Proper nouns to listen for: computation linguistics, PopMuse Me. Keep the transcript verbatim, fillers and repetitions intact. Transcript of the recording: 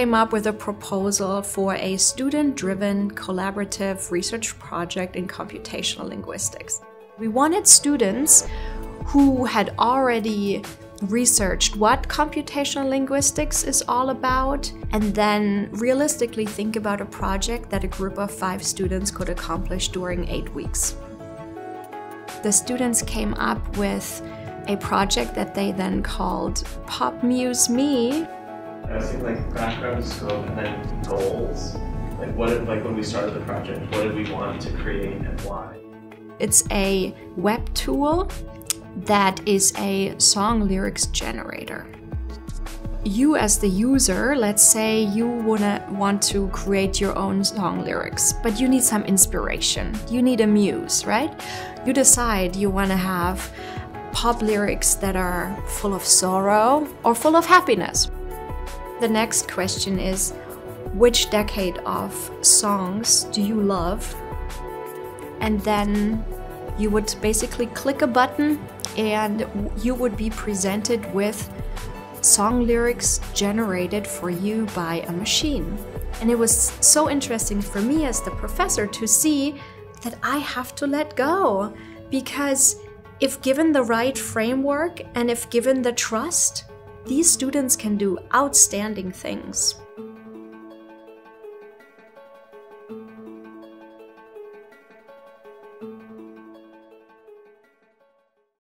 came up with a proposal for a student-driven collaborative research project in computational linguistics. We wanted students who had already researched what computational linguistics is all about, and then realistically think about a project that a group of five students could accomplish during eight weeks. The students came up with a project that they then called PopMuse Me. I was thinking like background, scope, and then goals. Like what, if, like when we started the project, what did we want to create and why? It's a web tool that is a song lyrics generator. You as the user, let's say you wanna, want to create your own song lyrics, but you need some inspiration. You need a muse, right? You decide you wanna have pop lyrics that are full of sorrow or full of happiness. The next question is, which decade of songs do you love? And then you would basically click a button and you would be presented with song lyrics generated for you by a machine. And it was so interesting for me as the professor to see that I have to let go, because if given the right framework and if given the trust, these students can do outstanding things.